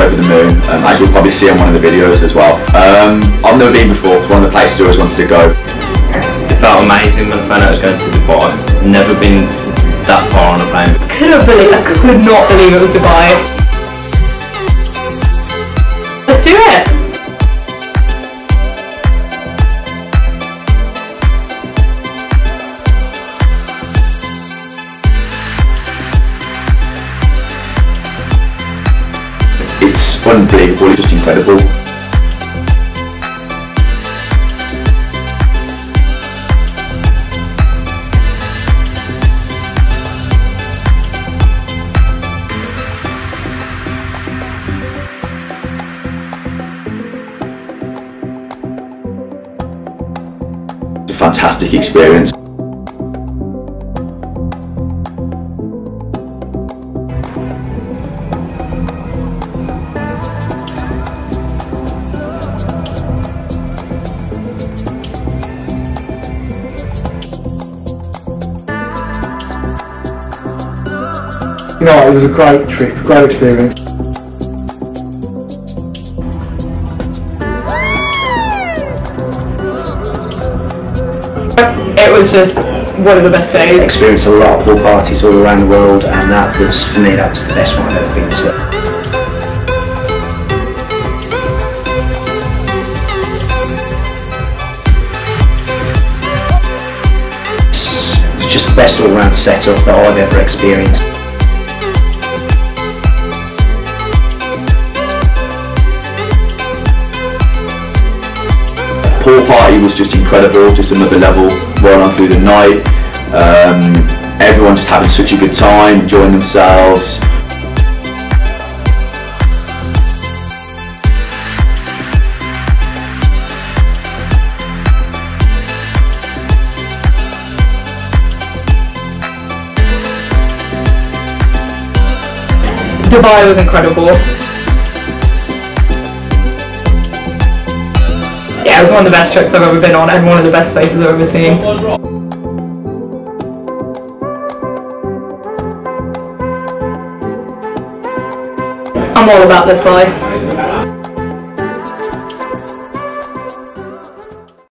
over the moon, as you'll probably see on one of the videos as well. I've never been before, it's one of the places I always wanted to go. It felt amazing when I found out I was going to Dubai. Never been that far on a plane. I could not believe it was Dubai. Let's do it! It's unbelievable, it's just incredible. It's a fantastic experience. No, it was a great trip, great experience. It was just one of the best days. I experienced a lot of pool parties all around the world, and that was, for me, that was the best one I've ever been to. It's just the best all-round setup that I've ever experienced. Pool party was just incredible, just another level, well on through the night. Everyone just having such a good time, enjoying themselves. Dubai was incredible. Yeah, it was one of the best trips I've ever been on and one of the best places I've ever seen. I'm all about this life.